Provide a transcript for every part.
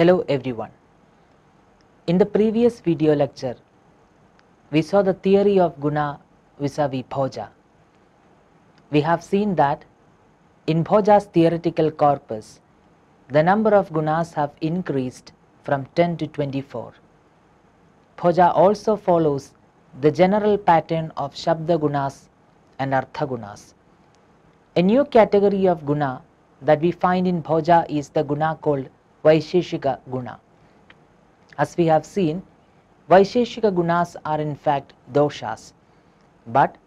Hello everyone. In the previous video lecture, we saw the theory of guṇa vis-a-vis Bhoja. We have seen that in Bhoja's theoretical corpus, the number of gunas have increased from 10 to 24. Bhoja also follows the general pattern of Shabda gunas and Artha gunas. A new category of guna that we find in Bhoja is the guna called Vaisheshika guna. As we have seen, Vaisheshika gunas are in fact doshas, but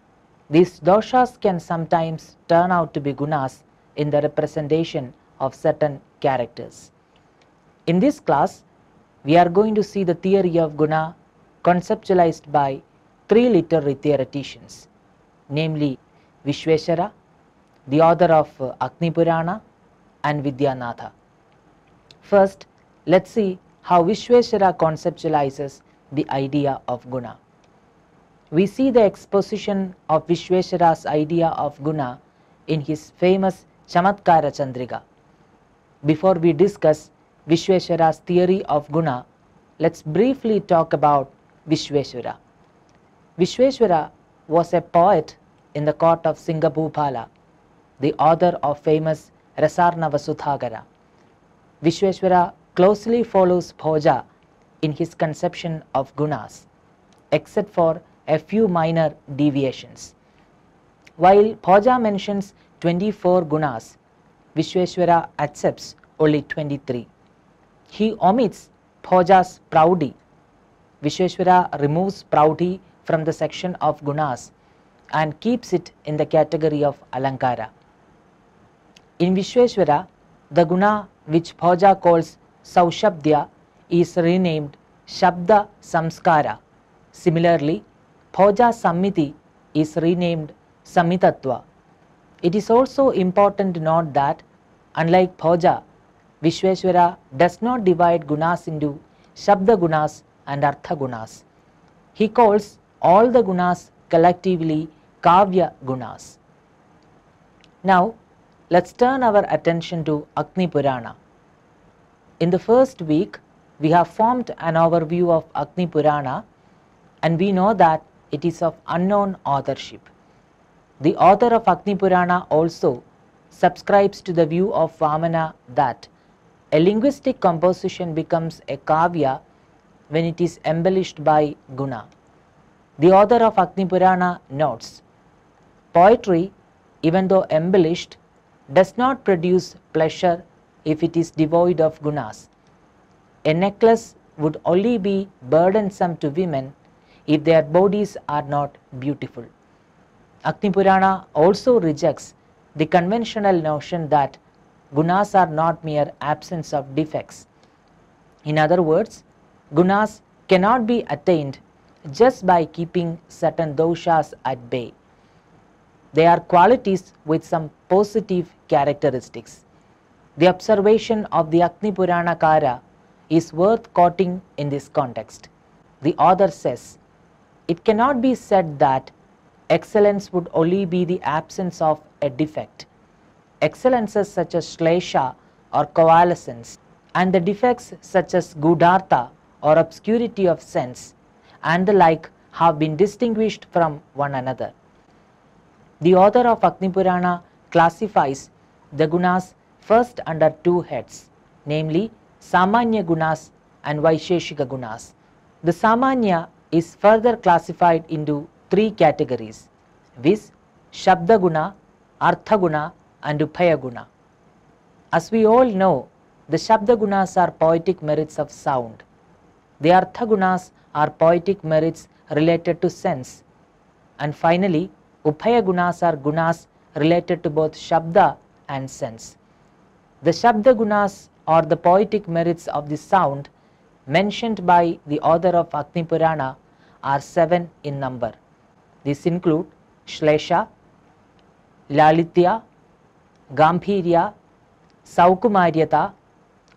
these doshas can sometimes turn out to be gunas in the representation of certain characters. In this class, we are going to see the theory of guna conceptualized by three literary theoreticians, namely Viśveśvara, the author of Agnipurāṇa, and Vidyanatha. First, let's see how Viśveśvara conceptualizes the idea of guna. We see the exposition of Viśveśvara's idea of guna in his famous Chamatkara Chandrika. Before we discuss Viśveśvara's theory of guna, let's briefly talk about Viśveśvara. Viśveśvara was a poet in the court of Singabhupala, the author of famous Rasarnavasudhagara. Viśveśvara closely follows Bhoja in his conception of gunas, except for a few minor deviations. While Bhoja mentions 24 gunas, Viśveśvara accepts only 23. He omits Bhoja's Praudi. Viśveśvara removes Praudi from the section of gunas and keeps it in the category of Alankara. In Viśveśvara, the guna which Bhoja calls Saushabdya is renamed Shabda Samskara. Similarly, Bhoja Sammiti is renamed Sammitatva. It is also important to note that, unlike Bhoja, Viśveśvara does not divide gunas into Shabda gunas and Artha gunas. He calls all the gunas collectively Kavya gunas. Now, let's turn our attention to Agnipurāṇa. In the first week, we have formed an overview of Agnipurāṇa, and we know that it is of unknown authorship. The author of Agnipurāṇa also subscribes to the view of Vamana that a linguistic composition becomes a kavya when it is embellished by guna. The author of Agnipurāṇa notes, poetry, even though embellished, does not produce pleasure if it is devoid of gunas. A necklace would only be burdensome to women if their bodies are not beautiful. Agnipurāṇa also rejects the conventional notion that gunas are not mere absence of defects. In other words, gunas cannot be attained just by keeping certain doshas at bay. They are qualities with some positive characteristics. The observation of the Agnipurāṇakara is worth quoting in this context. The author says, it cannot be said that excellence would only be the absence of a defect. Excellences such as Shlesha or coalescence, and the defects such as Gudartha or obscurity of sense and the like have been distinguished from one another. The author of Agnipurāṇa classifies the gunas first under two heads, namely Samanya gunas and Vaisheshika gunas. The Samanya is further classified into three categories, viz. Shabda guna, Artha guna and Upaya guna. As we all know, the Shabda gunas are poetic merits of sound. The Artha gunas are poetic merits related to sense. And finally, Upaya gunas are gunas related to both Shabda and sense. The Shabda gunas are the poetic merits of the sound mentioned by the author of Agnipurāṇa are 7 in number. These include Ślēṣa, Lalitya, Gambhirya, Saukumaryata,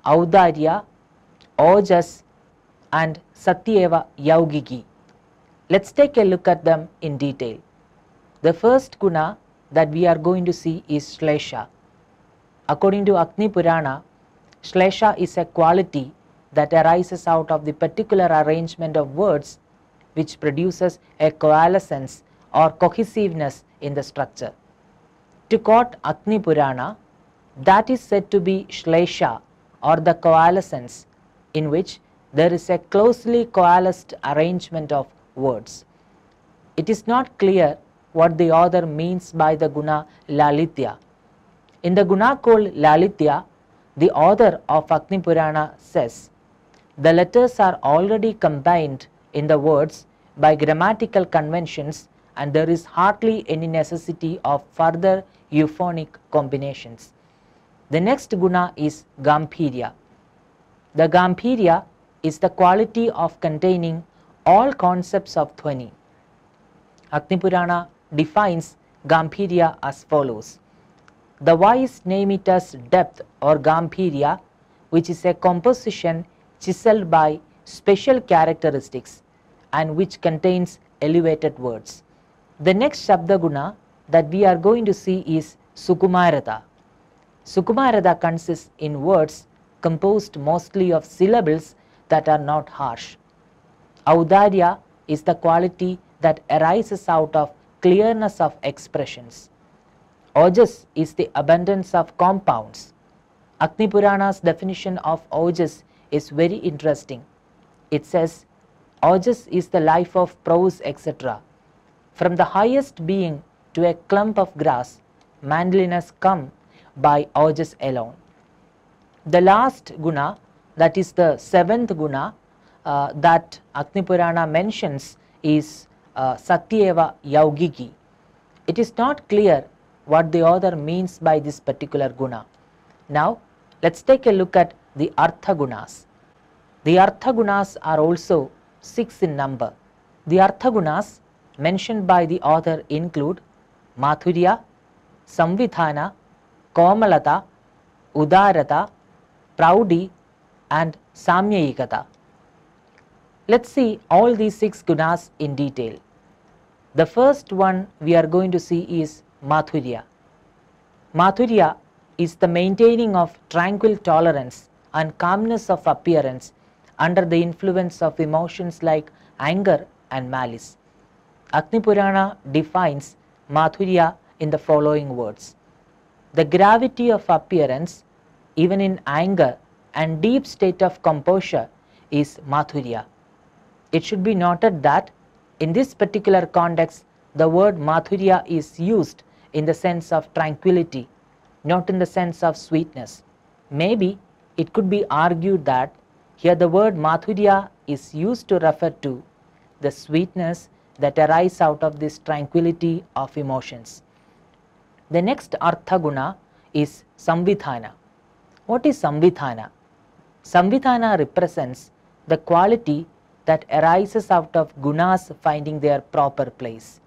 Audārya, Ojas and Satyeva Yaugiki. Let's take a look at them in detail. The first guna that we are going to see is Ślēṣa. According to Agnipurāṇa, Ślēṣa is a quality that arises out of the particular arrangement of words, which produces a coalescence or cohesiveness in the structure. To quote Agnipurāṇa, that is said to be Ślēṣa or the coalescence, in which there is a closely coalesced arrangement of words. It is not clear what the author means by the guna Lalitya. In the guna called Lalitya, the author of Agnipurāṇa says, the letters are already combined in the words by grammatical conventions, and there is hardly any necessity of further euphonic combinations. The next guna is Gambhirya. The Gambhirya is the quality of containing all concepts of Dhvani. Agnipurāṇa defines Gambhirya as follows. The wise name it as depth or Gambhirya, which is a composition chiseled by special characteristics and which contains elevated words. The next Shabdaguna that we are going to see is Sukumarata. Sukumarata consists in words composed mostly of syllables that are not harsh. Audarya is the quality that arises out of clearness of expressions. Ojas is the abundance of compounds. Agnipurāṇa's definition of ojas is very interesting. It says, ojas is the life of prose, etc. From the highest being to a clump of grass, manly has come by ojas alone. The last guna, that is the seventh guna that Agnipurāṇa mentions, is Satyeva Yaugiki. It is not clear what the author means by this particular guna. Now, let's take a look at the Artha Gunas. The Artha Gunas are also 6 in number. The Artha Gunas mentioned by the author include Mathurya, Samvidhana, Komalata, Udarata, Praudi and Samyayikata. Let's see all these 6 gunas in detail. The first one we are going to see is Mathurya. Mathurya is the maintaining of tranquil tolerance and calmness of appearance under the influence of emotions like anger and malice. Agnipurāṇa defines Mathurya in the following words. The gravity of appearance, even in anger, and deep state of composure is Mathurya. It should be noted that in this particular context, the word Mathurya is used in the sense of tranquility, not in the sense of sweetness. Maybe it could be argued that here the word Mathurya is used to refer to the sweetness that arises out of this tranquility of emotions. The next Artha Guna is Samvidhana. What is Samvidhana? Samvidhana represents the quality that arises out of gunas finding their proper place.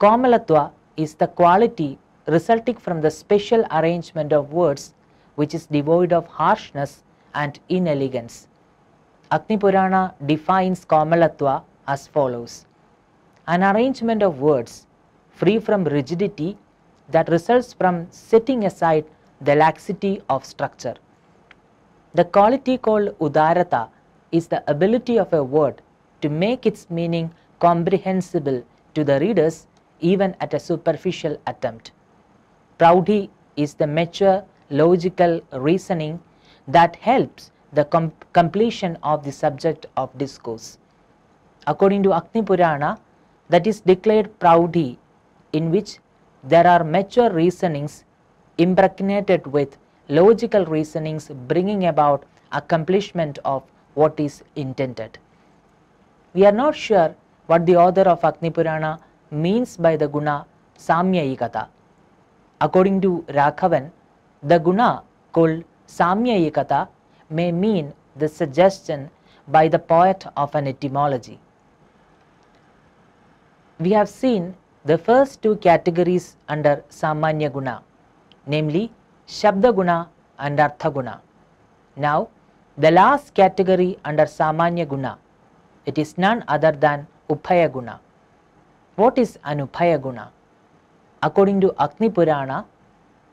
Komalatva is the quality resulting from the special arrangement of words which is devoid of harshness and inelegance. Agnipurāṇa defines Komalatva as follows. An arrangement of words free from rigidity that results from setting aside the laxity of structure. The quality called Udarata is the ability of a word to make its meaning comprehensible to the readers even at a superficial attempt. Praudhi is the mature logical reasoning that helps the completion of the subject of discourse. According to Agnipurāṇa, that is declared Praudhi in which there are mature reasonings impregnated with logical reasonings bringing about accomplishment of what is intended. We are not sure what the author of Agnipurāṇa means by the guna Samyayikata. According to Rakhavan, the guna called Samyayikata may mean the suggestion by the poet of an etymology. We have seen the first 2 categories under Samanya Guna, namely Shabda Guna and Artha Guna. Now, the last category under Samanya Guna, it is none other than Upaya Guna. What is an Upaya Guna? According to Agnipurāṇa,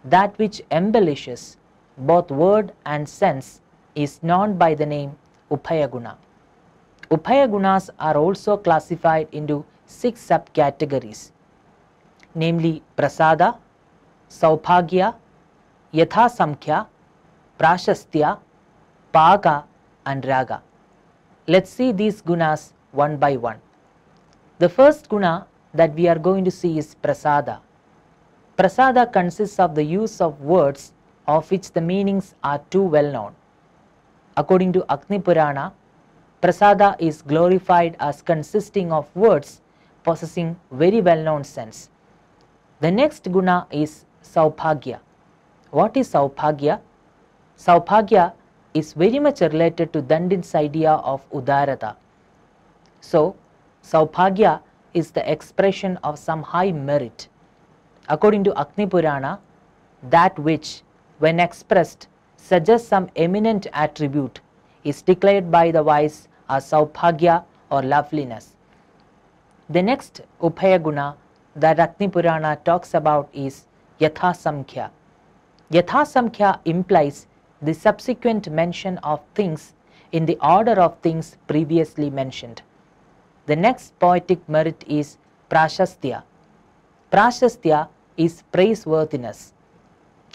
that which embellishes both word and sense is known by the name Upaya Guna. Upaya Gunas are also classified into 6 subcategories, namely Prasada, Saubhagya, Yatha Samkhya, Prashastya, Paga and Raga. Let's see these gunas one by one. The first guna that we are going to see is Prasada. Prasada consists of the use of words of which the meanings are too well known. According to Agnipurāṇa, Prasada is glorified as consisting of words possessing very well known sense. The next guna is Saubhagya. What is Saubhagya? Saubhagya is very much related to Dandin's idea of Udarata. So, Saubhagya is the expression of some high merit. According to Agnipurāṇa, that which, when expressed, suggests some eminent attribute is declared by the wise as Saubhagya or loveliness. The next Upaya Guna that Agnipurāṇa talks about is Yatha Samkhya. Yatha Samkhya implies the subsequent mention of things in the order of things previously mentioned. The next poetic merit is Prashastya. Prashastya is praiseworthiness.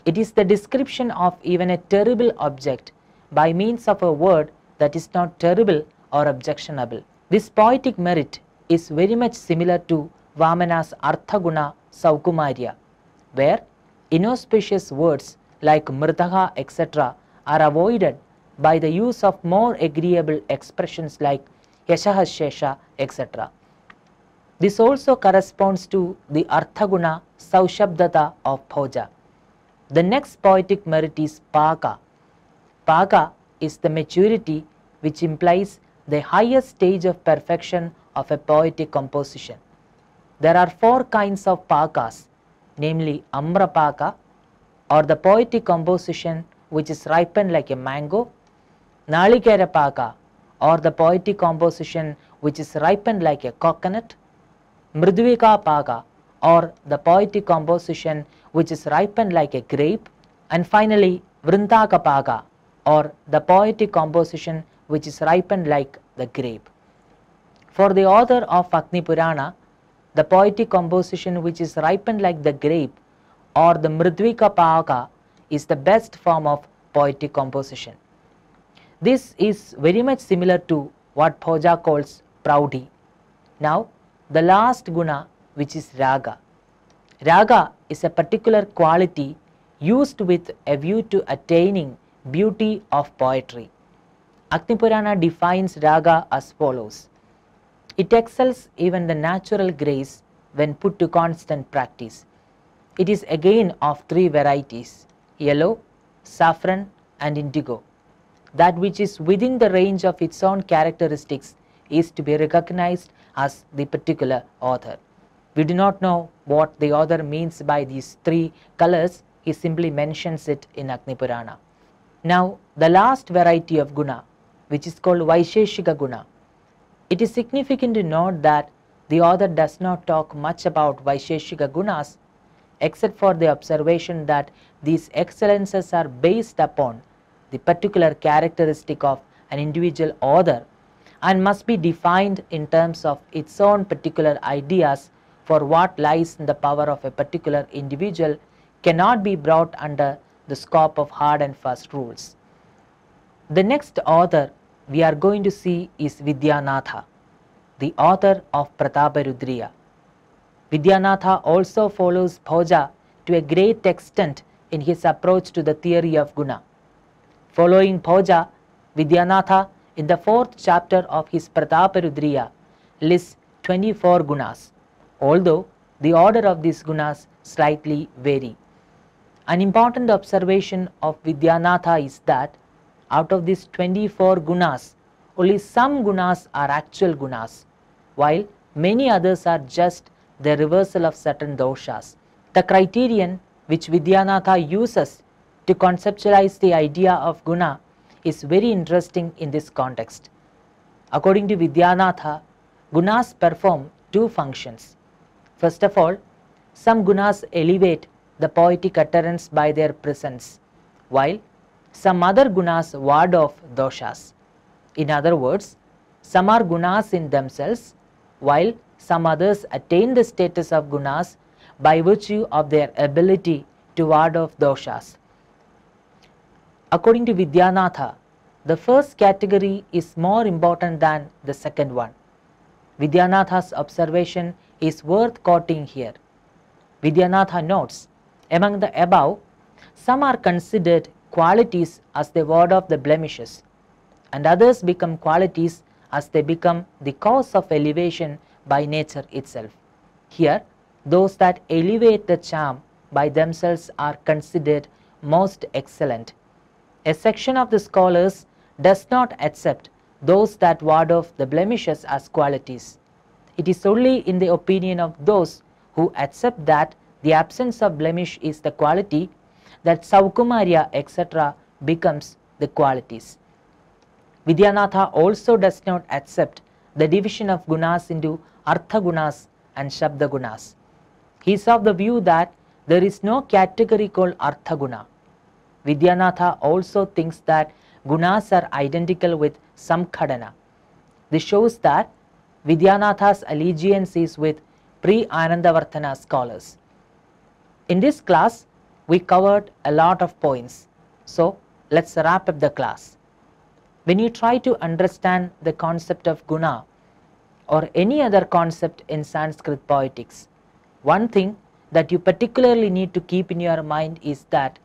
It is the description of even a terrible object by means of a word that is not terrible or objectionable. This poetic merit is very much similar to Vamana's Arthaguna Saukumarya, where inauspicious words like Mrdaha etc. are avoided by the use of more agreeable expressions like Yashaha Shesha etc. This also corresponds to the Arthaguna Saushabdata of Bhoja. The next poetic merit is Paga. Paga is the maturity which implies the highest stage of perfection of a poetic composition. There are 4 kinds of Pagas, namely Amrapaga, or the poetic composition which is ripened like a mango, Nalikara Paga, or the poetic composition which is ripened like a coconut, Mridvika Paga, or the poetic composition which is ripened like a grape, and finally Vrindaka Paga, or the poetic composition which is ripened like the grape. For the author of Agnipurāṇa, the poetic composition which is ripened like the grape or the Mridvika Paga is the best form of poetic composition. This is very much similar to what Bhoja calls Praudhi. Now, the last guna, which is Raga. Raga is a particular quality used with a view to attaining beauty of poetry. Agnipurāṇa defines Raga as follows. It excels even the natural grace when put to constant practice. It is again of 3 varieties, yellow, saffron and indigo. That which is within the range of its own characteristics is to be recognized as the particular author. We do not know what the author means by these 3 colors. He simply mentions it in Agnipurāṇa. Now, the last variety of guna, which is called Vaisheshika Guna. It is significant to note that the author does not talk much about Vaisheshika Gunas, except for the observation that these excellences are based upon the particular characteristic of an individual author and must be defined in terms of its own particular ideas, for what lies in the power of a particular individual cannot be brought under the scope of hard and fast rules. The next author we are going to see is Vidyanatha, the author of Prataparudriya. Vidyanatha also follows Bhoja to a great extent in his approach to the theory of guna. Following Bhoja, Vidyanatha in the 4th chapter of his Prataparudriya lists 24 gunas, although the order of these gunas slightly vary. An important observation of Vidyanatha is that out of these 24 gunas, only some gunas are actual gunas, while many others are just the reversal of certain doshas. The criterion which Vidyanatha uses to conceptualize the idea of guna is very interesting in this context. According to Vidyanatha, gunas perform 2 functions. First of all, some gunas elevate the poetic utterance by their presence, while some other gunas ward off doshas. In other words, some are gunas in themselves, while some others attain the status of gunas by virtue of their ability to ward off doshas. According to Vidyanatha, the first category is more important than the second one. Vidyanatha's observation is worth quoting here. Vidyanatha notes, among the above, some are considered qualities as they ward off the blemishes, and others become qualities as they become the cause of elevation by nature itself. Here, those that elevate the charm by themselves are considered most excellent. A section of the scholars does not accept those that ward off the blemishes as qualities. It is only in the opinion of those who accept that the absence of blemish is the quality that Saukumarya etc. becomes the qualities. Vidyanatha also does not accept the division of gunas into Artha gunas and Shabda gunas. He is of the view that there is no category called Artha guna. Vidyanatha also thinks that gunas are identical with Samkhadana. This shows that Vidyanatha's allegiance is with pre-Anandavartana scholars. In this class, we covered a lot of points, so let's wrap up the class. When you try to understand the concept of guna or any other concept in Sanskrit poetics, one thing that you particularly need to keep in your mind is that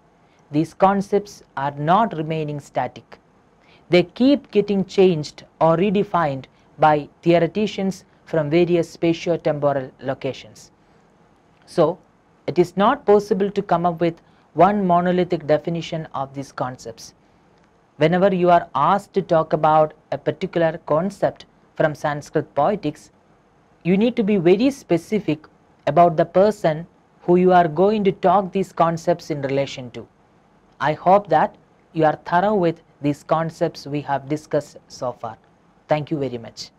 these concepts are not remaining static. They keep getting changed or redefined by theoreticians from various spatio-temporal locations. So, it is not possible to come up with one monolithic definition of these concepts. Whenever you are asked to talk about a particular concept from Sanskrit poetics, you need to be very specific about the person who you are going to talk these concepts in relation to. I hope that you are thorough with these concepts we have discussed so far. Thank you very much.